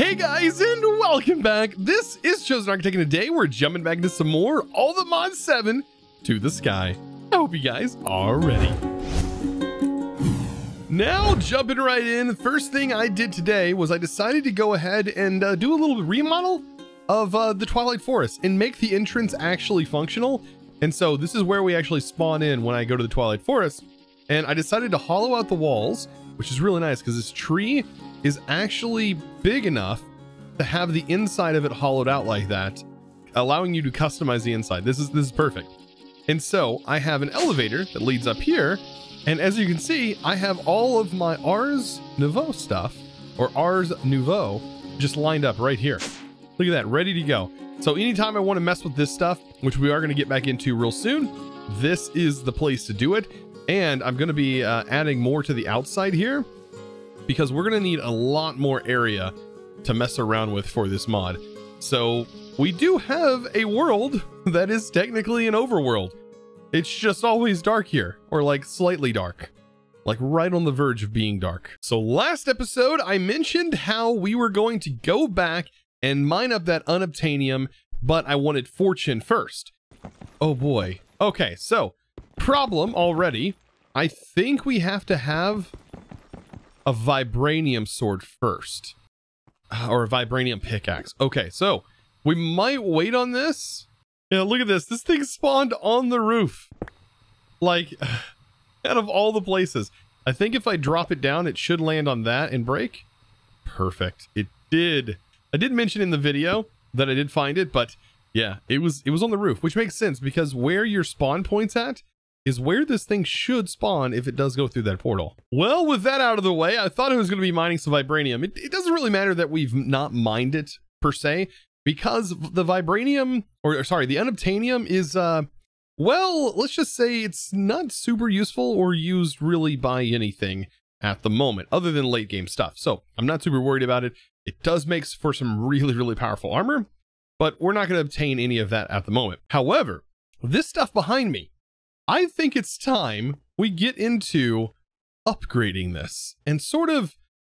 Hey guys, and welcome back. This is Chosen Architect, and today we're jumping back into some more All The Mods 7 To The Sky. I hope you guys are ready. Now, jumping right in, the first thing I did today was I decided to go ahead and do a little remodel of the Twilight Forest and make the entrance actually functional. And so this is where we actually spawn in when I go to the Twilight Forest. And I decided to hollow out the walls, which is really nice because this tree is actually big enough to have the inside of it hollowed out like that, allowing you to customize the inside. This is perfect. And so I have an elevator that leads up here. And as you can see, I have all of my Ars Nouveau stuff, or Ars Nouveau, just lined up right here. Look at that, ready to go. So anytime I want to mess with this stuff, which we are going to get back into real soon, this is the place to do it. And I'm going to be adding more to the outside here, because we're going to need a lot more area to mess around with for this mod. So we do have a world that is technically an overworld. It's just always dark here, or like slightly dark, like right on the verge of being dark. So last episode, I mentioned how we were going to go back and mine up that Unobtainium, but I wanted fortune first. Oh boy. Okay, so problem already. I think we have to have a vibranium sword first, or a vibranium pickaxe. Okay, so we might wait on this. Yeah, look at this. This thing spawned on the roof, like out of all the places. I think if I drop it down, it should land on that and break. Perfect. It did. I did mention in the video that I did find it, but yeah, it was on the roof, which makes sense because where your spawn point's at is where this thing should spawn if it does go through that portal. Well, with that out of the way, I thought it was going to be mining some vibranium. It doesn't really matter that we've not mined it per se, because the vibranium, or sorry, the unobtainium is, well, let's just say it's not super useful or used really by anything at the moment other than late game stuff. So I'm not super worried about it. It does make for some really, really powerful armor, but we're not going to obtain any of that at the moment. However, this stuff behind me, I think it's time we get into upgrading this and sort of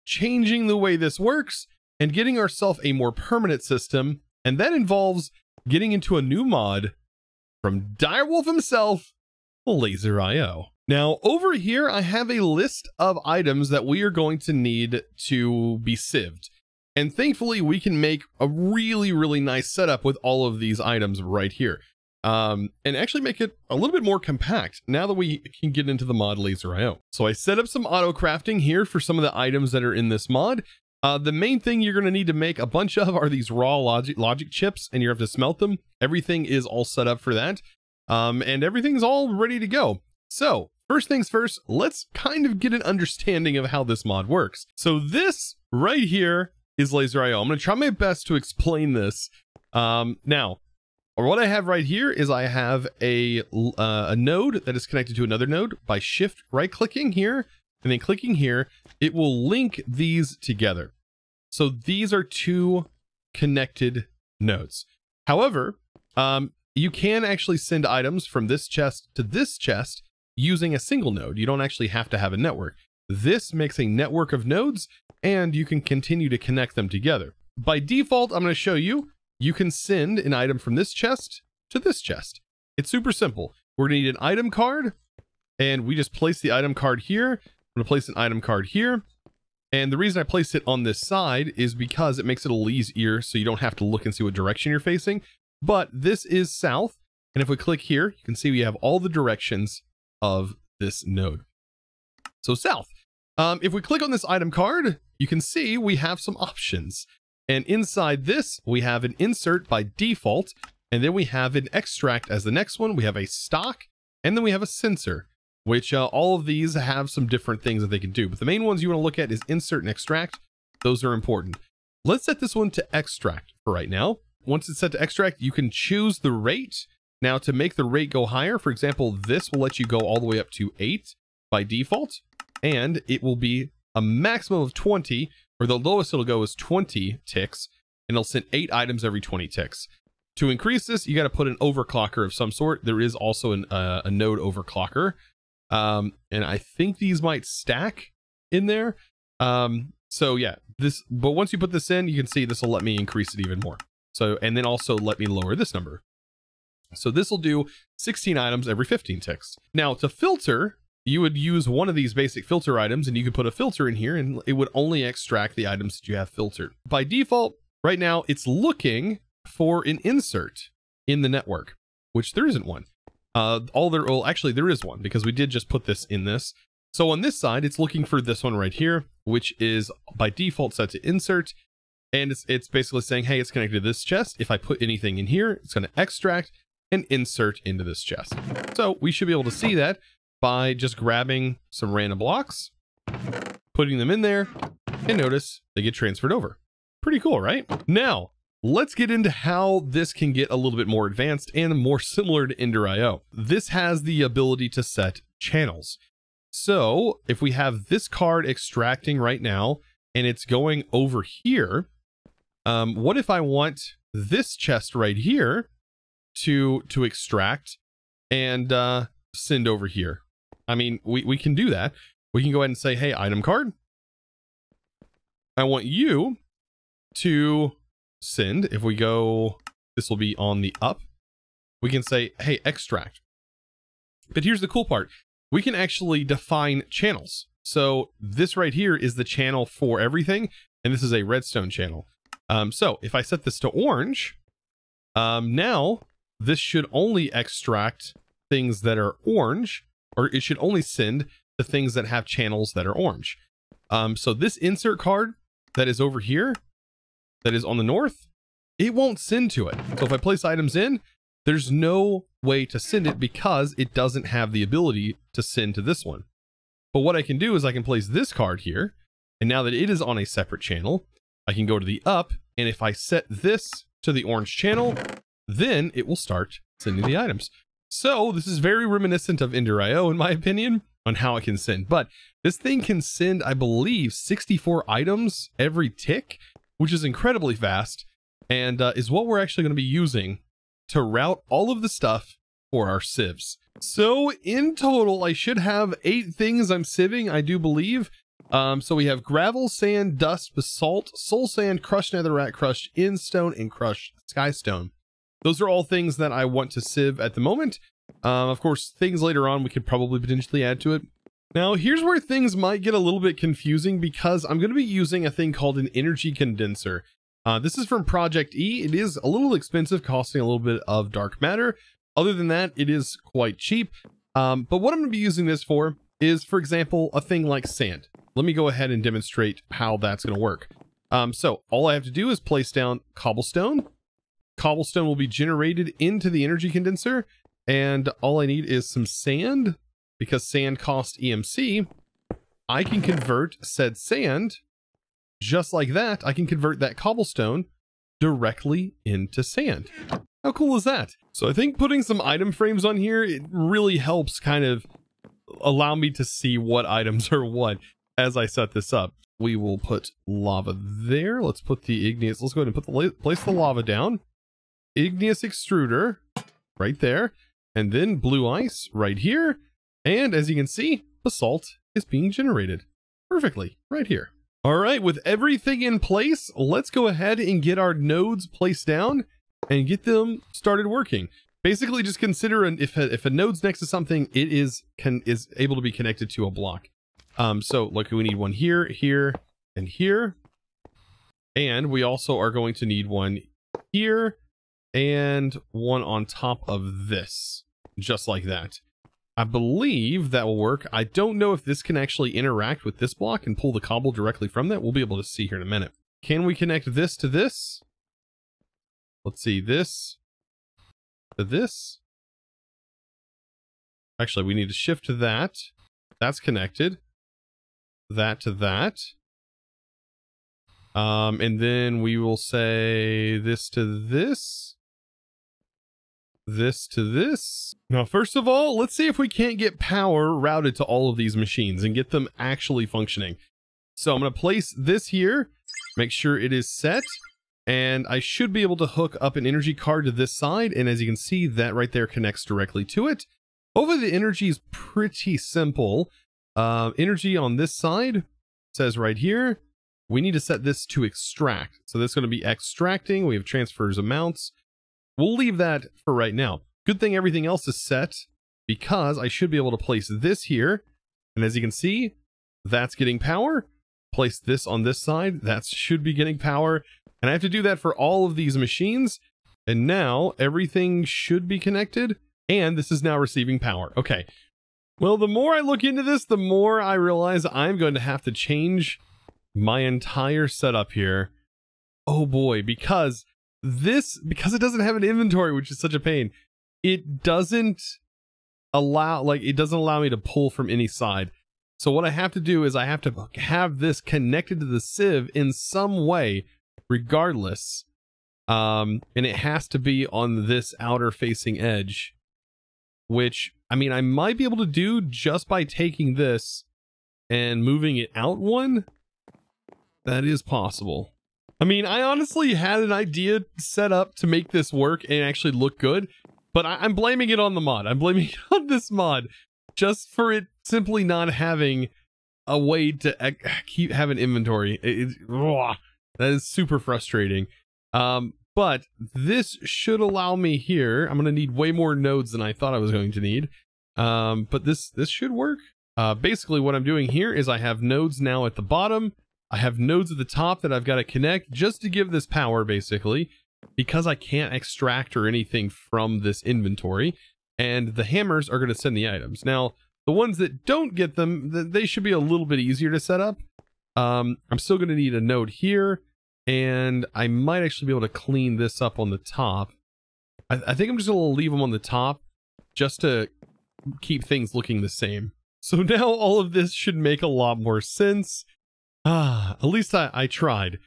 changing the way this works and getting ourselves a more permanent system. And that involves getting into a new mod from Direwolf himself, LaserIO. Now over here, I have a list of items that we are going to need to be sieved. And thankfully we can make a really, really nice setup with all of these items right here. And actually make it a little bit more compact now that we can get into the mod LaserIO. So I set up some auto crafting here for some of the items that are in this mod. The main thing you're going to need to make a bunch of are these raw logic chips, and you have to smelt them. Everything is all set up for that. And everything's all ready to go. So first things first, let's kind of get an understanding of how this mod works. So this right here is LaserIO. I'm going to try my best to explain this. Now, what I have right here is I have a node that is connected to another node. By shift right clicking here and then clicking here, it will link these together. So these are two connected nodes. However, you can actually send items from this chest to this chest using a single node. You don't actually have to have a network. This makes a network of nodes, and you can continue to connect them together. By default, I'm going to show you. You can send an item from this chest to this chest. It's super simple. We're gonna need an item card, and we just place the item card here. I'm gonna place an item card here. And the reason I placed it on this side is because it makes it a little easier so you don't have to look and see what direction you're facing. But this is south. And if we click here, you can see we have all the directions of this node. So south. If we click on this item card, you can see we have some options. And inside this, we have an insert by default, and then we have an extract as the next one. We have a stock, and then we have a sensor, which all of these have some different things that they can do. But the main ones you want to look at is insert and extract. Those are important. Let's set this one to extract for right now. Once it's set to extract, you can choose the rate. Now, to make the rate go higher, for example, this will let you go all the way up to 8 by default, and it will be a maximum of 20. Or the lowest it'll go is 20 ticks, and it'll send 8 items every 20 ticks. To increase this, you got to put an overclocker of some sort. There is also a node overclocker, and I think these might stack in there. So yeah, this, but once you put this in, you can see this will let me increase it even more. So, and then also let me lower this number. So this will do 16 items every 15 ticks. Now to filter, you would use one of these basic filter items, and you could put a filter in here and it would only extract the items that you have filtered. By default, right now it's looking for an insert in the network, which there isn't one. Well, actually there is one because we did just put this in this. So on this side, it's looking for this one right here, which is by default set to insert. And it's basically saying, hey, it's connected to this chest. If I put anything in here, it's going to extract and insert into this chest. So we should be able to see that by just grabbing some random blocks, putting them in there, and notice they get transferred over. Pretty cool, right? Now, let's get into how this can get a little bit more advanced and more similar to Ender IO. This has the ability to set channels. So if we have this card extracting right now, and it's going over here, what if I want this chest right here to extract and send over here? I mean, we can do that. We can go ahead and say, hey, item card, I want you to send. If we go, this will be on the up. We can say, hey, extract. But here's the cool part. We can actually define channels. So this right here is the channel for everything. And this is a redstone channel. So if I set this to orange, now this should only extract things that are orange, or it should only send to things that have channels that are orange. So this insert card that is over here, that is on the north, it won't send to it. So if I place items in, there's no way to send it because it doesn't have the ability to send to this one. But what I can do is I can place this card here, and now that it is on a separate channel, I can go to the up, and if I set this to the orange channel, then it will start sending the items. So this is very reminiscent of Ender IO in my opinion on how it can send, but this thing can send, I believe, 64 items every tick, which is incredibly fast, and is what we're actually going to be using to route all of the stuff for our sieves. So in total, I should have 8 things I'm sieving, I do believe. So we have gravel, sand, dust, basalt, soul sand, crushed netherrack, crushed instone, and crushed skystone. Those are all things that I want to sieve at the moment. Of course, things later on we could probably potentially add to it. Now here's where things might get a little bit confusing because I'm going to be using a thing called an energy condenser. This is from Project E. It is a little expensive, costing a little bit of dark matter. Other than that, it is quite cheap. But what I'm going to be using this for is, for example, a thing like sand. Let me go ahead and demonstrate how that's going to work. So all I have to do is place down cobblestone. Cobblestone will be generated into the energy condenser. And all I need is some sand because sand costs EMC. I can convert said sand. Just like that, I can convert that cobblestone directly into sand. How cool is that? So I think putting some item frames on here, it really helps kind of allow me to see what items are what as I set this up. We will put lava there. Let's put the igneous. Let's go ahead and place the lava down. Igneous extruder right there. And then blue ice right here. And as you can see, basalt is being generated perfectly right here. All right, with everything in place, let's go ahead and get our nodes placed down and get them started working. Basically, just consider if a node's next to something, it is able to be connected to a block. So like we need one here, here, and here. And we also are going to need one here and one on top of this, just like that. I believe that will work. I don't know if this can actually interact with this block and pull the cobble directly from that. We'll be able to see here in a minute. Can we connect this to this? Let's see, this to this. Actually, we need to shift to that. That's connected. That to that. And then we will say this to this. This to this. Now, first of all, let's see if we can't get power routed to all of these machines and get them actually functioning. So I'm going to place this here, make sure it is set, and I should be able to hook up an energy card to this side. And as you can see, that right there connects directly to it. Over the energy is pretty simple. Energy on this side says right here, We need to set this to extract. So that's going to be extracting. We have transfers amounts. We'll leave that for right now. Good thing everything else is set, because I should be able to place this here. And as you can see, that's getting power. Place this on this side. That should be getting power. And I have to do that for all of these machines. And now everything should be connected. And this is now receiving power. Okay. Well, the more I look into this, the more I realize I'm going to have to change my entire setup here. Oh boy, because it doesn't have an inventory, which is such a pain. It doesn't allow, like, it doesn't allow me to pull from any side. So what I have to do is I have to have this connected to the sieve in some way, regardless. And it has to be on this outer facing edge, which, I mean, I might be able to do just by taking this and moving it out one. That is possible. I mean, I honestly had an idea set up to make this work and actually look good, but I'm blaming it on the mod. I'm blaming it on this mod just for it simply not having a way to have an inventory. That is super frustrating. But this should allow me here. I'm going to need way more nodes than I thought I was going to need. But this should work. Basically what I'm doing here is I have nodes now at the bottom. I have nodes at the top that I've got to connect just to give this power, basically, because I can't extract or anything from this inventory. And the hammers are going to send the items. Now, the ones that don't get them, they should be a little bit easier to set up. I'm still going to need a node here, and I might actually be able to clean this up on the top. I think I'm just going to leave them on the top just to keep things looking the same. So now all of this should make a lot more sense. At least I tried.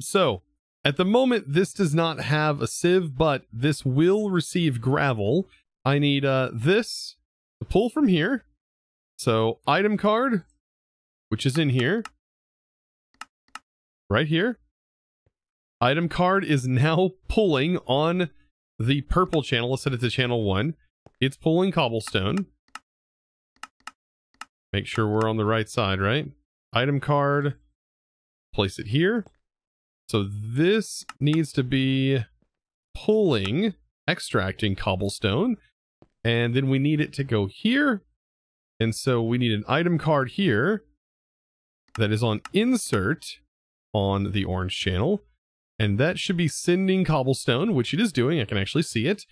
So at the moment, this does not have a sieve, but this will receive gravel. I need this to pull from here. So item card, which is in here, right here. Item card is now pulling on the purple channel. Let's set it to channel 1. It's pulling cobblestone. Make sure we're on the right side, right? Item card, place it here. So this needs to be pulling, extracting cobblestone, and then we need it to go here. And so we need an item card here that is on insert on the orange channel, and that should be sending cobblestone, which it is doing. I can actually see it.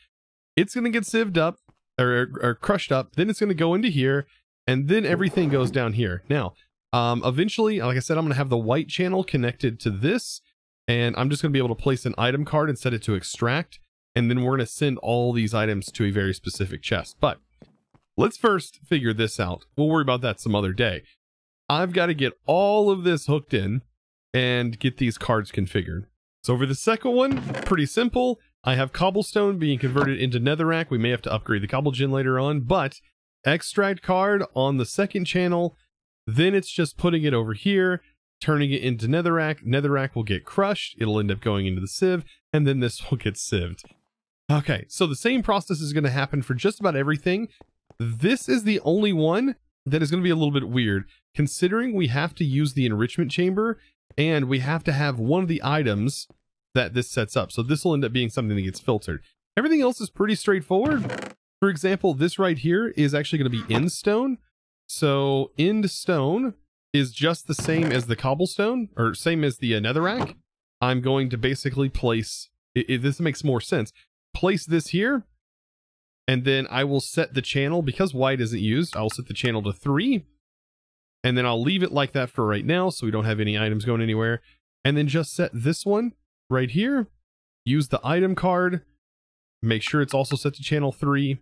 It's going to get sieved up or crushed up. Then it's going to go into here, and then everything goes down here. Now, eventually, like I said, I'm going to have the white channel connected to this, and I'm just going to be able to place an item card and set it to extract, and then we're going to send all these items to a very specific chest. But let's first figure this out. We'll worry about that some other day. I've got to get all of this hooked in and get these cards configured. So for the second one, pretty simple. I have cobblestone being converted into netherrack. We may have to upgrade the cobblegen later on, but extract card on the second channel. Then it's just putting it over here, turning it into netherrack. Netherrack will get crushed. It'll end up going into the sieve, and then this will get sieved. Okay, so the same process is going to happen for just about everything. This is the only one that is going to be a little bit weird, considering we have to use the enrichment chamber, and we have to have one of the items that this sets up. So this will end up being something that gets filtered. Everything else is pretty straightforward. For example, this right here is actually going to be end stone. So end stone is just the same as the cobblestone, or same as the netherrack. I'm going to basically place, if this makes more sense, place this here, and then I will set the channel, because white isn't used, I'll set the channel to 3, and then I'll leave it like that for right now, so we don't have any items going anywhere, and then just set this one right here, use the item card, make sure it's also set to channel 3,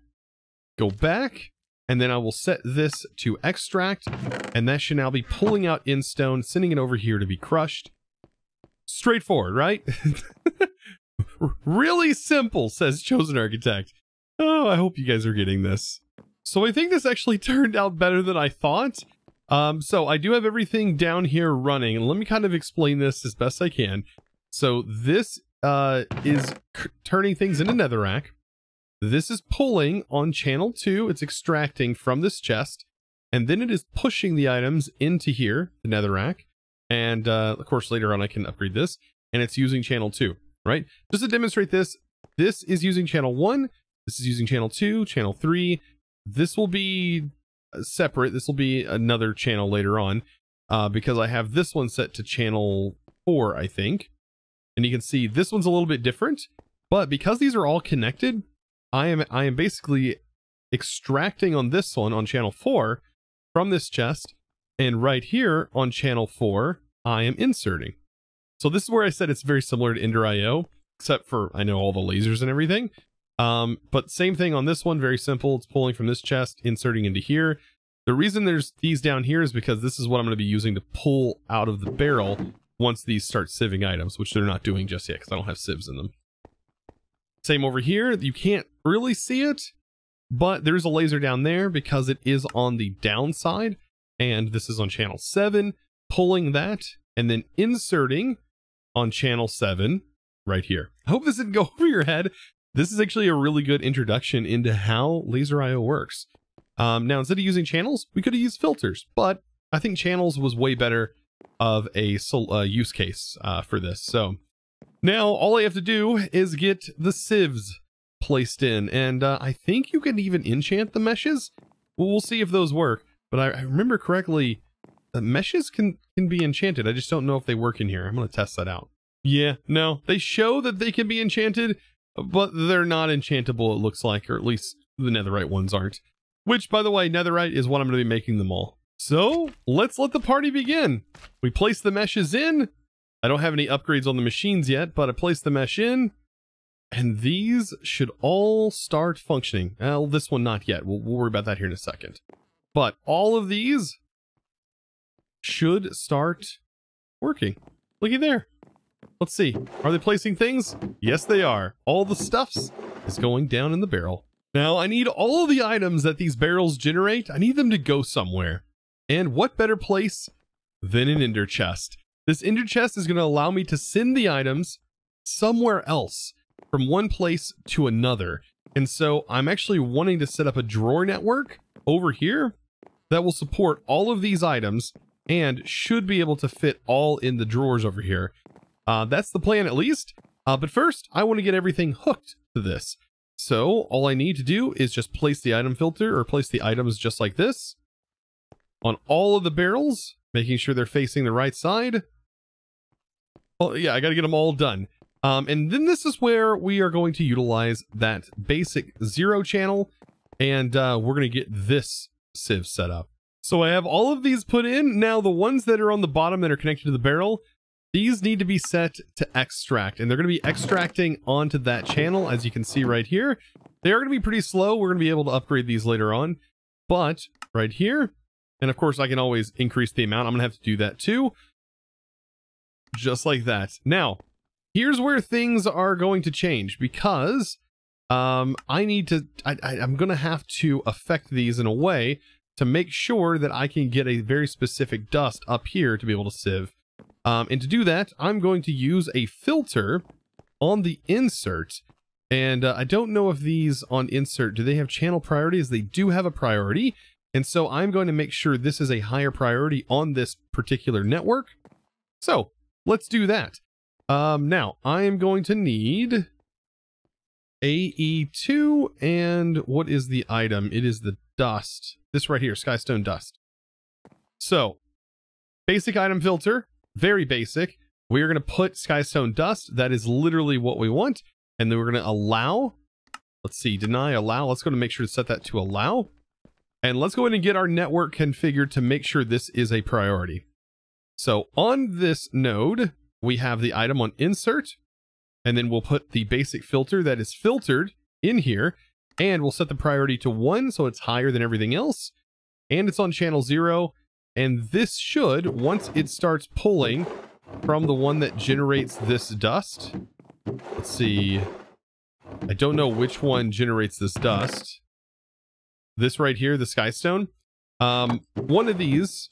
go back, and then I will set this to extract, and that should now be pulling out in stone, sending it over here to be crushed. Straightforward, right? Really simple, says Chosen Architect. Oh, I hope you guys are getting this. So I think this actually turned out better than I thought. So I do have everything down here running, and let me kind of explain this as best I can. So this is turning things into netherrack. This is pulling on channel 2, it's extracting from this chest, and then it is pushing the items into here, the netherrack, And of course, later on, I can upgrade this, and it's using channel 2, right? Just to demonstrate this, this is using channel 1. This is using channel 2, channel 3. This will be separate. This will be another channel later on because I have this one set to channel 4, I think. And you can see this one's a little bit different, but because these are all connected, I am basically extracting on this one on channel 4 from this chest, and right here on channel 4, I am inserting. So this is where I said it's very similar to Ender IO, except for I know all the lasers and everything. But same thing on this one, very simple. It's pulling from this chest, inserting into here. The reason there's these down here is because this is what I'm going to be using to pull out of the barrel once these start sieving items, which they're not doing just yet because I don't have sieves in them. Same over here. You can't really see it, but there's a laser down there because it is on the downside. And this is on channel 7, pulling that and then inserting on channel 7 right here. I hope this didn't go over your head. This is actually a really good introduction into how LaserIO works. Now, instead of using channels, we could have used filters, but I think channels was way better of a use case for this. So now all I have to do is get the sieves placed in, and I think you can even enchant the meshes. We'll see if those work, but I remember correctly, the meshes can be enchanted. I just don't know if they work in here. I'm going to test that out. Yeah, no, they show that they can be enchanted, but they're not enchantable, it looks like, or at least the netherite ones aren't. Which, by the way, netherite is what I'm going to be making them all. So, let's let the party begin. We place the meshes in. I don't have any upgrades on the machines yet, but I place the mesh in. And these should all start functioning. Well, this one not yet. We'll worry about that here in a second. But all of these should start working. Looky there. Let's see. Are they placing things? Yes, they are. All the stuffs is going down in the barrel. Now, I need all of the items that these barrels generate. I need them to go somewhere. And what better place than an Ender chest? This Ender chest is going to allow me to send the items somewhere else from one place to another. And so I'm actually wanting to set up a drawer network over here that will support all of these items and should be able to fit all in the drawers over here. That's the plan, at least. But first, I want to get everything hooked to this. So all I need to do is just place the item filter, or place the items just like this, on all of the barrels, making sure they're facing the right side. Oh yeah, I got to get them all done. And then this is where we are going to utilize that basic 0 channel, and we're going to get this sieve set up. So I have all of these put in. Now the ones that are on the bottom that are connected to the barrel, these need to be set to extract, and they're going to be extracting onto that channel, as you can see right here. They are going to be pretty slow. We're going to be able to upgrade these later on, but right here, and of course I can always increase the amount. I'm going to have to do that too, just like that. Now, here's where things are going to change, because I'm going to have to affect these in a way to make sure that I can get a very specific dust up here to be able to sieve. And to do that, I'm going to use a filter on the insert. And I don't know if these on insert, do they have channel priorities? They do have a priority. And so I'm going to make sure this is a higher priority on this particular network. So let's do that. Now I am going to need AE2, and what is the item? It is the dust. This right here, skystone dust. So basic item filter. Very basic. We are going to put skystone dust. That is literally what we want. And then we're going to allow, let's see, deny, allow. Let's go to make sure to set that to allow. And let's go ahead and get our network configured to make sure this is a priority. So on this node, we have the item on insert, and then we'll put the basic filter that is filtered in here, and we'll set the priority to 1. So it's higher than everything else. And it's on channel 0. And this should, once it starts pulling from the one that generates this dust, let's see, I don't know which one generates this dust. This right here, the skystone, one of these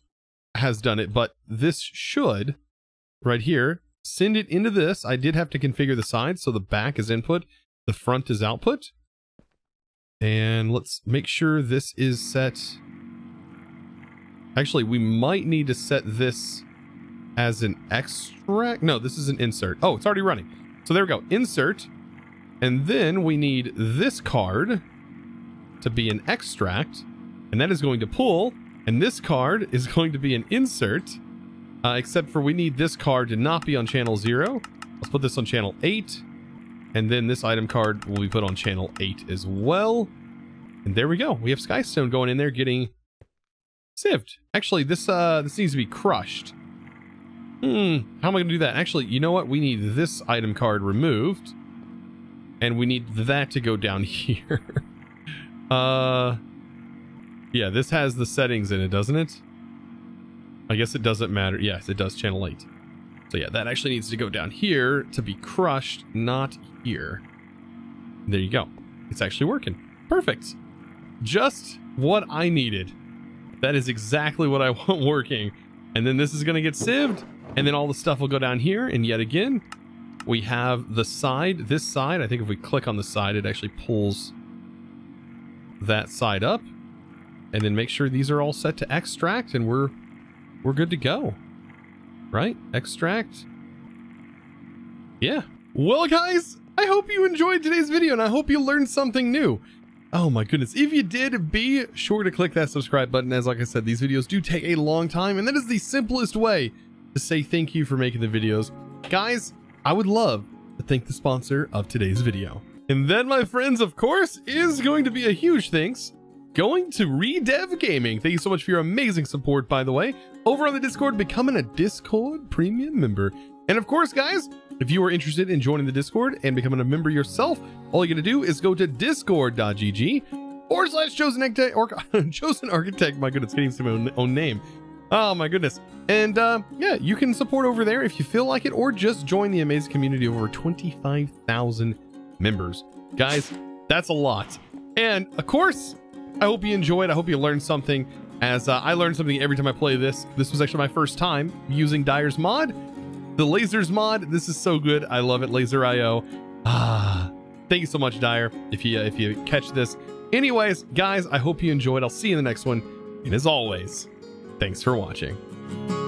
has done it, but this should, right here, send it into this. I did have to configure the sides, so the back is input, the front is output. And let's make sure this is set. Actually, we might need to set this as an extract. No, this is an insert. Oh, it's already running. So there we go. Insert. And then we need this card to be an extract. And that is going to pull. And this card is going to be an insert. Except for we need this card to not be on channel 0. Let's put this on channel 8. And then this item card will be put on channel 8 as well. And there we go. We have Skystone going in there getting sieved. Actually, this needs to be crushed. How am I going to do that? Actually, you know what? We need this item card removed. And we need that to go down here. Yeah, this has the settings in it, doesn't it? I guess it doesn't matter. Yes, it does. Channel 8. So yeah, that actually needs to go down here to be crushed, not here. There you go. It's actually working. Perfect. Just what I needed. That is exactly what I want working. And then this is going to get sieved. And then all the stuff will go down here. And yet again, we have the side. This side, I think if we click on the side, it actually pulls that side up. And then make sure these are all set to extract. And we're good to go, right? Extract. Yeah. Well, guys, I hope you enjoyed today's video and I hope you learned something new. Oh my goodness. If you did, be sure to click that subscribe button. As like I said, these videos do take a long time and that is the simplest way to say thank you for making the videos. Guys, I would love to thank the sponsor of today's video. And then my friends, of course, is going to be a huge thanks going to Redev Gaming. Thank you so much for your amazing support, by the way, over on the Discord, becoming a Discord premium member. And of course, guys, if you are interested in joining the Discord and becoming a member yourself, all you got to do is go to discord.gg/chosenarchitect or Chosen Architect. My goodness, getting my own name. Oh my goodness. And yeah, you can support over there if you feel like it, or just join the amazing community of over 25,000 members. Guys, that's a lot. And of course, I hope you enjoyed. I hope you learned something, as I learned something every time I play this. This was actually my first time using Dire's mod, the Lasers mod. This is so good. I love it. LaserIO. Thank you so much, Dire, if you catch this. Anyways, guys, I hope you enjoyed. I'll see you in the next one. And as always, thanks for watching.